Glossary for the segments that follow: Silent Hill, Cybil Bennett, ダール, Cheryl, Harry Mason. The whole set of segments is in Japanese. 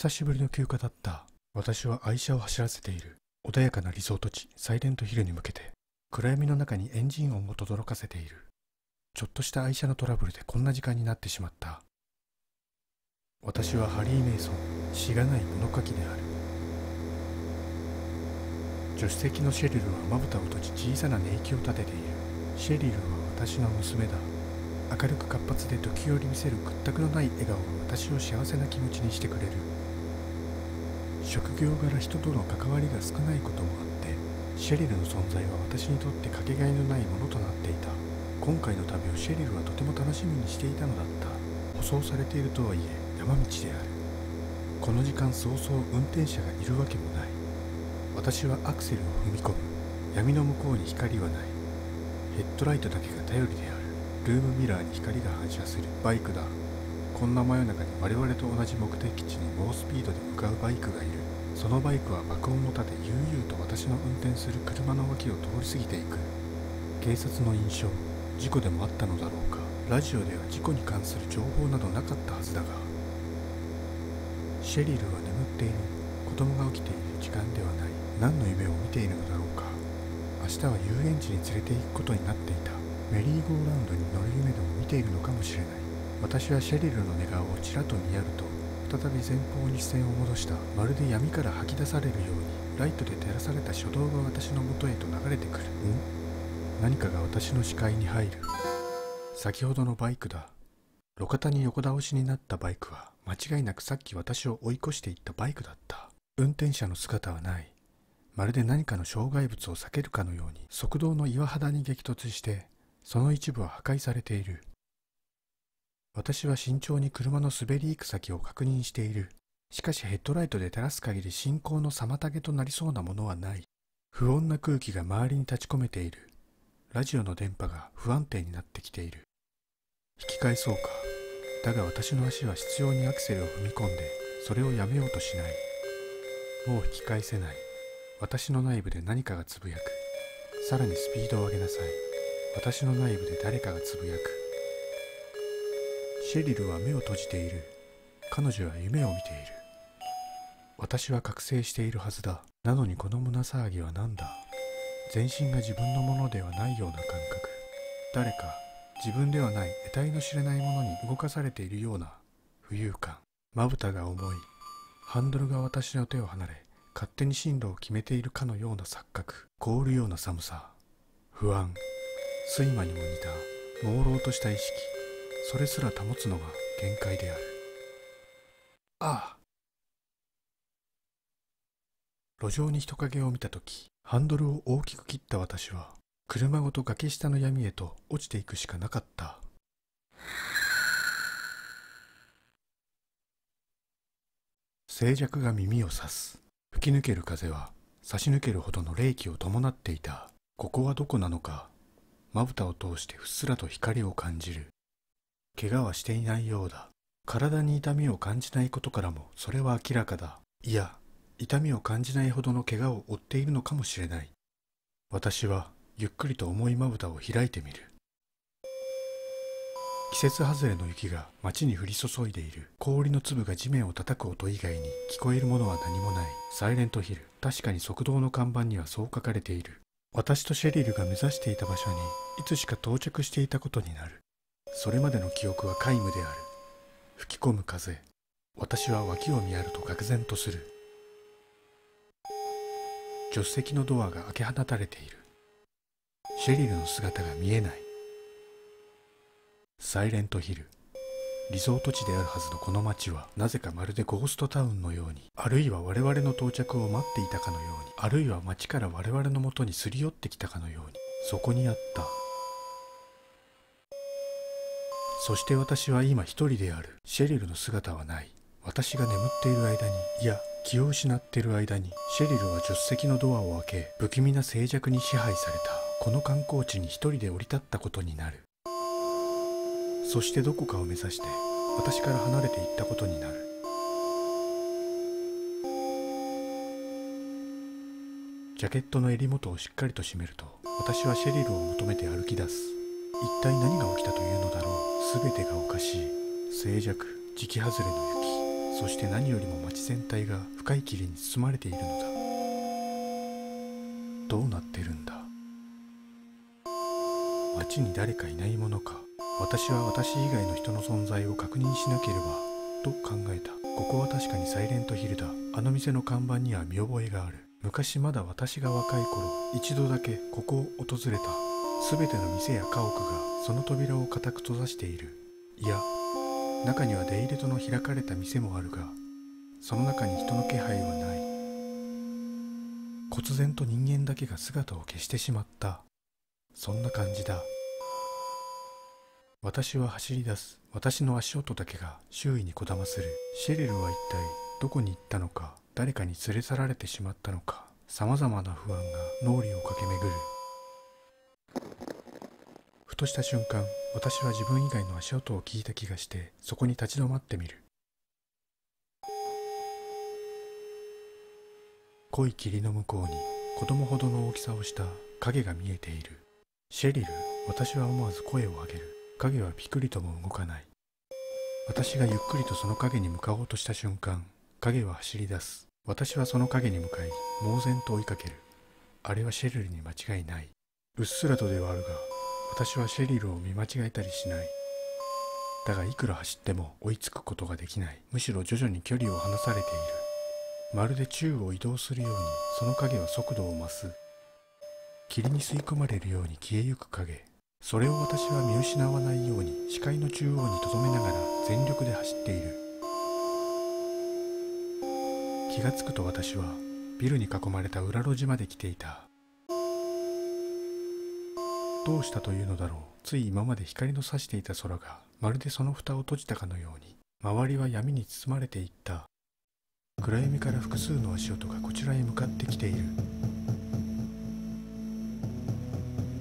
久しぶりの休暇だった。私は愛車を走らせている。穏やかなリゾート地、サイレントヒルに向けて、暗闇の中にエンジン音を轟かせている。ちょっとした愛車のトラブルでこんな時間になってしまった。私はハリー・メイソン、しがない物書きである。助手席のシェリルはまぶたを閉じ小さな寝息を立てている。シェリルは私の娘だ。明るく活発で時折見せる屈託のない笑顔は私を幸せな気持ちにしてくれる。職業柄人との関わりが少ないこともあって、シェリルの存在は私にとってかけがえのないものとなっていた。今回の旅をシェリルはとても楽しみにしていたのだった。舗装されているとはいえ山道である。この時間早々運転者がいるわけもない。私はアクセルを踏み込む。闇の向こうに光はない。ヘッドライトだけが頼りである。ルームミラーに光が反射する。バイクだ。こんな真夜中に我々と同じ目的地に猛スピードで向かうバイクがいる。そのバイクは爆音を立て悠々と私の運転する車の脇を通り過ぎていく。警察の印象。事故でもあったのだろうか。ラジオでは事故に関する情報などなかったはずだが。シェリルは眠っている。子供が起きている時間ではない。何の夢を見ているのだろうか。明日は遊園地に連れて行くことになっていた。メリーゴーラウンドに乗る夢でも見ているのかもしれない。私はシェリルの寝顔をちらと見やると、再び前方に視線を戻した。まるで闇から吐き出されるようにライトで照らされた初動が私の元へと流れてくる。何かが私の視界に入る。先ほどのバイクだ。路肩に横倒しになったバイクは間違いなくさっき私を追い越していったバイクだった。運転者の姿はない。まるで何かの障害物を避けるかのように側道の岩肌に激突して、その一部は破壊されている。私は慎重に車の滑り行く先を確認している。しかしヘッドライトで照らす限り進行の妨げとなりそうなものはない。不穏な空気が周りに立ち込めている。ラジオの電波が不安定になってきている。引き返そうか。だが私の足は執拗にアクセルを踏み込んで、それをやめようとしない。もう引き返せない。私の内部で何かがつぶやく。さらにスピードを上げなさい。私の内部で誰かがつぶやく。シェリルは目を閉じている。彼女は夢を見ている。私は覚醒しているはずだ。なのにこの胸騒ぎは何だ。全身が自分のものではないような感覚。誰か、自分ではない得体の知れないものに動かされているような浮遊感。まぶたが重い。ハンドルが私の手を離れ、勝手に進路を決めているかのような錯覚。凍るような寒さ。不安。睡魔にも似た朦朧とした意識。それすら保つのが限界である。ああ。路上に人影を見たとき、ハンドルを大きく切った私は車ごと崖下の闇へと落ちていくしかなかった。静寂が耳を刺す。吹き抜ける風は差し抜けるほどの冷気を伴っていた。ここはどこなのか。まぶたを通してうっすらと光を感じる。怪我はしていないようだ。体に痛みを感じないことからもそれは明らかだ。いや、痛みを感じないほどの怪我を負っているのかもしれない。私はゆっくりと重いまぶたを開いてみる。季節外れの雪が街に降り注いでいる。氷の粒が地面を叩く音以外に聞こえるものは何もない。サイレントヒル。確かに側道の看板にはそう書かれている。私とシェリルが目指していた場所にいつしか到着していたことになる。それまでの記憶は皆無である。吹き込む風。私は脇を見やると愕然とする。助手席のドアが開け放たれている。シェリルの姿が見えない。サイレントヒル。リゾート地であるはずのこの街は、なぜかまるでゴーストタウンのように、あるいは我々の到着を待っていたかのように、あるいは街から我々のもとにすり寄ってきたかのように、そこにあった。そして私は今一人である。シェリルの姿はない。私が眠っている間に、いや、気を失っている間に、シェリルは助手席のドアを開け、不気味な静寂に支配されたこの観光地に一人で降り立ったことになる。そしてどこかを目指して私から離れていったことになる。ジャケットの襟元をしっかりと締めると、私はシェリルを求めて歩き出す。一体何が起きたというのだろう。全てがおかしい。静寂、時期外れの雪、そして何よりも町全体が深い霧に包まれているのだ。どうなってるんだ。町に誰かいないものか。私は私以外の人の存在を確認しなければと考えた。ここは確かにサイレントヒルだ。あの店の看板には見覚えがある。昔まだ私が若い頃、一度だけここを訪れた。全ての店や家屋がその扉を固く閉ざしている。いや、中には出入りとの開かれた店もあるが、その中に人の気配はない。忽然と人間だけが姿を消してしまった、そんな感じだ。私は走り出す。私の足音だけが周囲にこだまする。シェリルは一体どこに行ったのか。誰かに連れ去られてしまったのか。さまざまな不安が脳裏を駆け巡る。ふとした瞬間、私は自分以外の足音を聞いた気がして、そこに立ち止まってみる。濃い霧の向こうに子供ほどの大きさをした影が見えている。シェリル、私は思わず声を上げる。影はピクリとも動かない。私がゆっくりとその影に向かおうとした瞬間、影は走り出す。私はその影に向かい、猛然と追いかける。あれはシェリルに間違いない。うっすらとではあるが、私はシェリルを見間違えたりしない。だがいくら走っても追いつくことができない。むしろ徐々に距離を離されている。まるで宙を移動するように、その影は速度を増す。霧に吸い込まれるように消えゆく影。それを私は見失わないように、視界の中央に留めながら全力で走っている。気がつくと私はビルに囲まれた裏路地まで来ていた。どうしたというのだろう。つい今まで光の差していた空が、まるでその蓋を閉じたかのように、周りは闇に包まれていった。暗闇から複数の足音がこちらへ向かってきている。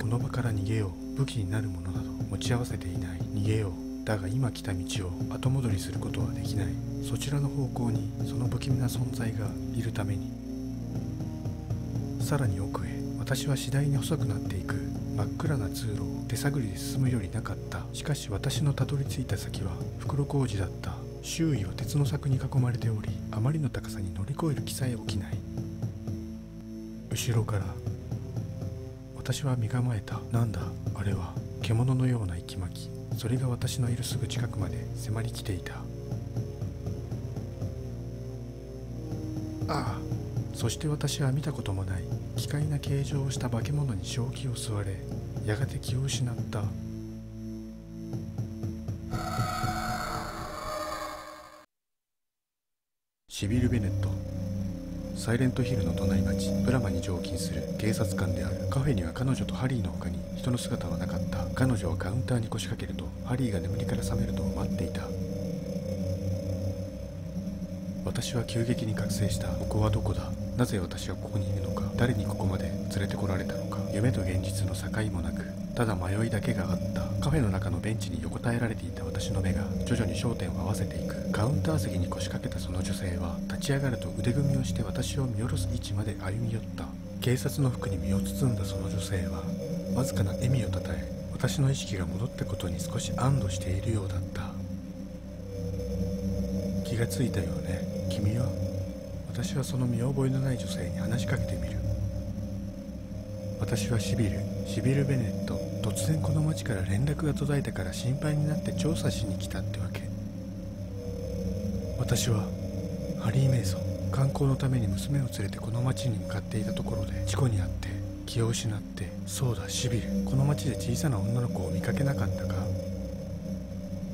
この場から逃げよう。武器になるものなど持ち合わせていない。逃げよう。だが今来た道を後戻りすることはできない。そちらの方向にその不気味な存在がいるために。さらに奥へ。私は次第に細くなっていく。真っ暗な通路を手探りで進むよりなかった。しかし私のたどり着いた先は袋小路だった。周囲は鉄の柵に囲まれており、あまりの高さに乗り越える気さえ起きない。後ろから私は身構えた。なんだあれは。獣のような息巻き。それが私のいるすぐ近くまで迫り来ていた。ああ。そして私は見たこともない奇怪な形状をした化け物に正気を吸われ、やがて気を失った。シビル・ベネット。サイレントヒルの隣町プラマに常勤する警察官である。カフェには彼女とハリーの他に人の姿はなかった。彼女はカウンターに腰掛けると、ハリーが眠りから覚めるのを待っていた。私は急激に覚醒した。ここはどこだ。なぜ私はここにいるのか。誰にここまで連れてこられたのか。夢と現実の境もなく、ただ迷いだけがあった。カフェの中のベンチに横たえられていた私の目が徐々に焦点を合わせていく。カウンター席に腰掛けたその女性は立ち上がると腕組みをして、私を見下ろす位置まで歩み寄った。警察の服に身を包んだその女性はわずかな笑みをたたえ、私の意識が戻ったことに少し安堵しているようだった。気がついたよね、君は。私はその見覚えのない女性に話しかけてみる。私はシビル・ベネット。突然この町から連絡が途絶えたから心配になって調査しに来たってわけ。私はハリー・メイソン。観光のために娘を連れてこの町に向かっていたところで事故に遭って気を失って。そうだシビル、この町で小さな女の子を見かけなかったか。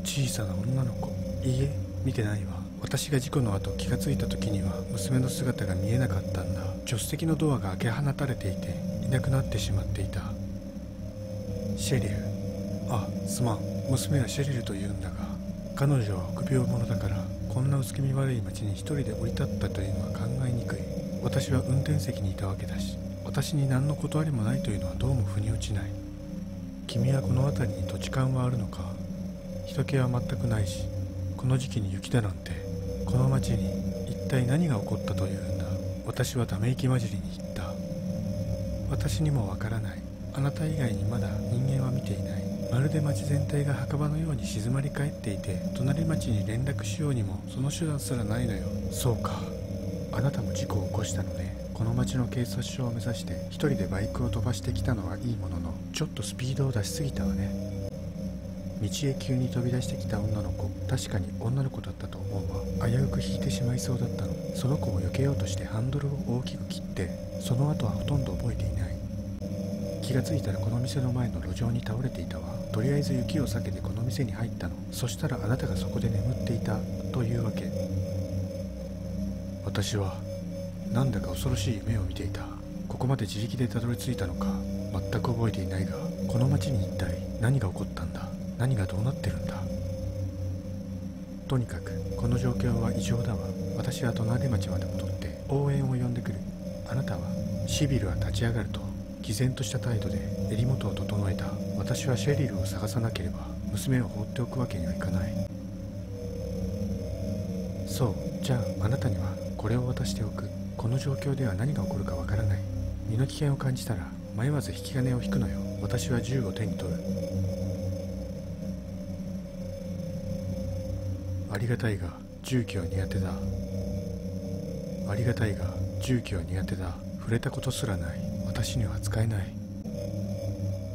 小さな女の子。いいえ、見てないわ。私が事故の後気がついた時には娘の姿が見えなかったんだ。助手席のドアが開け放たれていて、いなくなってしまっていた。シェリル。あ、すまん。娘はシェリルというんだが、彼女は臆病者だから、こんな薄気味悪い町に一人で降り立ったというのは考えにくい。私は運転席にいたわけだし、私に何の断りもないというのはどうも腑に落ちない。君はこの辺りに土地勘はあるのか。人気は全くないし、この時期に雪だなんて。この町に一体何が起こったというんだ。私はため息混じりに言った。私にもわからない。あなた以外にまだ人間は見ていない。まるで町全体が墓場のように静まり返っていて、隣町に連絡しようにもその手段すらないのよ。そうか、あなたも事故を起こしたのね。この町の警察署を目指して一人でバイクを飛ばしてきたのはいいものの、ちょっとスピードを出しすぎたわね。道へ急に飛び出してきた女の子、確かに女の子だったと思うわ。危うく引いてしまいそうだったの。その子を避けようとしてハンドルを大きく切って、その後はほとんど覚えていない。気がついたらこの店の前の路上に倒れていたわ。とりあえず雪を避けてこの店に入ったの。そしたらあなたがそこで眠っていたというわけ。私はなんだか恐ろしい夢を見ていた。ここまで自力でたどり着いたのか全く覚えていないが、この町に一体何が起こったんだ、何がどうなってるんだ。とにかくこの状況は異常だわ。私は隣町まで戻って応援を呼んでくる。あなたはシビルは立ち上がると毅然とした態度で襟元を整えた。私はシェリルを探さなければ娘を放っておくわけにはいかない。そう、じゃああなたにはこれを渡しておく。この状況では何が起こるかわからない。身の危険を感じたら迷わず引き金を引くのよ。私は銃を手に取る。ありがたいが銃器は苦手だ。ありがたいが銃器は苦手だ。触れたことすらない。私には使えない。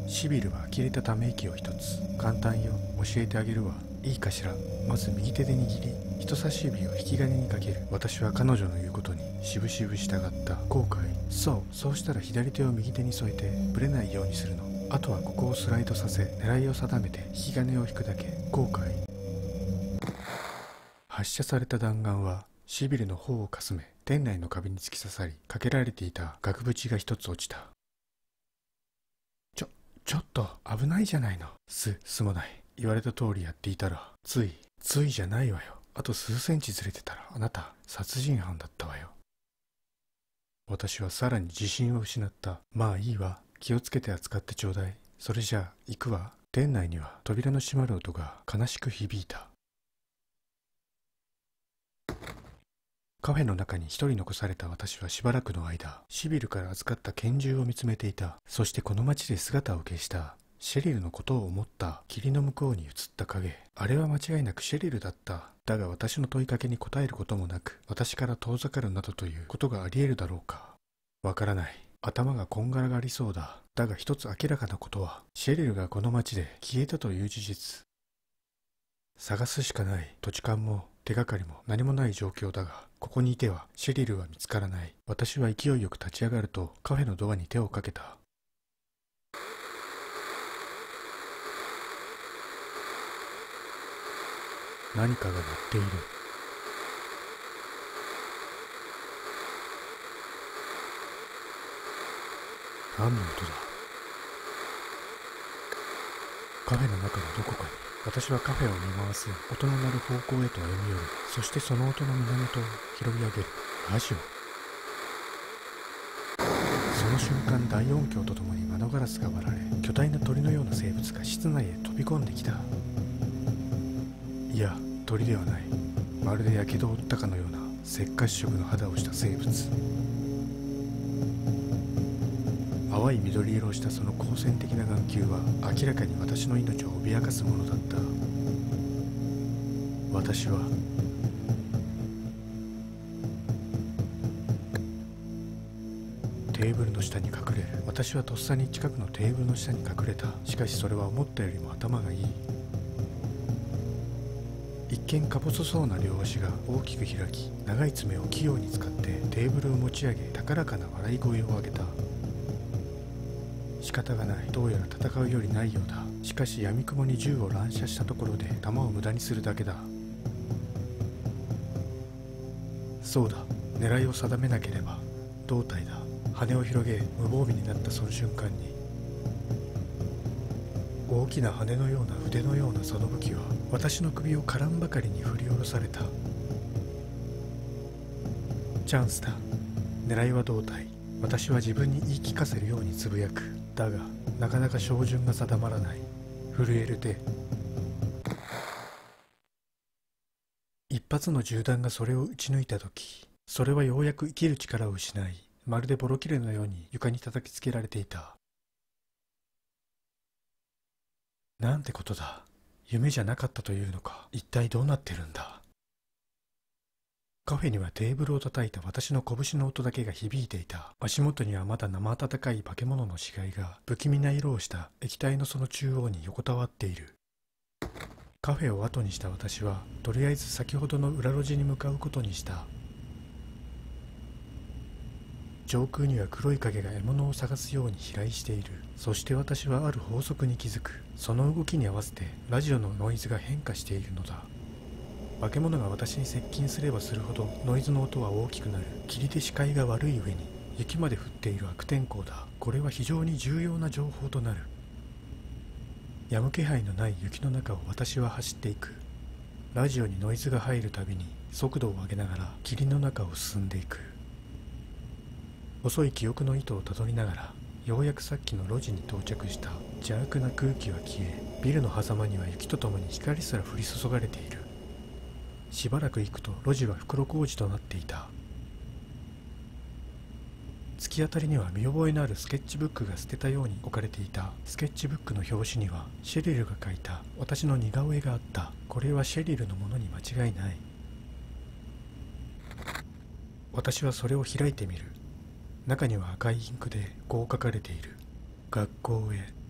シビルは呆れたため息を一つ。簡単よ、教えてあげるわ。いいかしら。まず右手で握り、人差し指を引き金にかける。私は彼女の言うことにしぶしぶ従った。後悔。そうしたら左手を右手に添えてぶれないようにするの。あとはここをスライドさせ、狙いを定めて引き金を引くだけ。後悔。発射された弾丸はシビルの方をかすめ、店内の壁に突き刺さり、かけられていた額縁が一つ落ちた。ちょっと危ないじゃないの。すまない。言われた通りやっていたら、ついじゃないわよ。あと数センチずれてたらあなた殺人犯だったわよ。私はさらに自信を失った。まあいいわ、気をつけて扱ってちょうだい。それじゃあ行くわ。店内には扉の閉まる音が悲しく響いた。カフェの中に一人残された私はしばらくの間、シビルから預かった拳銃を見つめていた。そしてこの街で姿を消したシェリルのことを思った。霧の向こうに映った影、あれは間違いなくシェリルだった。だが私の問いかけに答えることもなく、私から遠ざかるなどということがありえるだろうか。わからない。頭がこんがらがりそうだ。だが一つ明らかなことは、シェリルがこの街で消えたという事実。探すしかない。土地勘も手がかりも何もない状況だが、ここにいてはシェリルは見つからない。私は勢いよく立ち上がるとカフェのドアに手をかけた。何かが鳴っている。何の音だ。カフェの中のどこかに。私はカフェを見回す。音の鳴る方向へと歩み寄る。そしてその音の源を拾い上げる。ラジオ。その瞬間、大音響とともに窓ガラスが割られ、巨大な鳥のような生物が室内へ飛び込んできた。いや、鳥ではない。まるでやけどを負ったかのような石灰色の肌をした生物。淡い緑色をしたその光線的な眼球は明らかに私の命を脅かすものだった。私はテーブルの下に隠れる。私はとっさに近くのテーブルの下に隠れた。しかしそれは思ったよりも頭がいい。一見か細そうな両足が大きく開き、長い爪を器用に使ってテーブルを持ち上げ、高らかな笑い声を上げた。仕方がない。どうやら戦うよりないようだ。しかし闇雲に銃を乱射したところで弾を無駄にするだけだ。そうだ、狙いを定めなければ。胴体だ。羽を広げ、無防備になったその瞬間に、大きな羽のような腕のようなその武器は私の首をからんばかりに振り下ろされた。チャンスだ。狙いは胴体。私は自分に言い聞かせるようにつぶやく。だがなかなか照準が定まらない。震える手。一発の銃弾がそれを撃ち抜いた時、それはようやく生きる力を失い、まるでボロ切れのように床に叩きつけられていた。なんてことだ。夢じゃなかったというのか。一体どうなってるんだ。カフェにはテーブルを叩いた私の拳の音だけが響いていた。足元にはまだ生温かい化け物の死骸が不気味な色をした液体のその中央に横たわっている。カフェを後にした私はとりあえず先ほどの裏路地に向かうことにした。上空には黒い影が獲物を探すように飛来している。そして私はある法則に気づく。その動きに合わせてラジオのノイズが変化しているのだ。化け物が私に接近すればするほどノイズの音は大きくなる。霧で視界が悪い上に雪まで降っている悪天候だ。これは非常に重要な情報となる。やむ気配のない雪の中を私は走っていく。ラジオにノイズが入るたびに速度を上げながら霧の中を進んでいく。細い記憶の糸をたどりながらようやくさっきの路地に到着した。邪悪な空気は消え、ビルの狭間には雪とともに光すら降り注がれている。しばらく行くと路地は袋小路となっていた。突き当たりには見覚えのあるスケッチブックが捨てたように置かれていた。スケッチブックの表紙にはシェリルが描いた私の似顔絵があった。これはシェリルのものに間違いない。私はそれを開いてみる。中には赤いインクでこう書かれている。学校へ。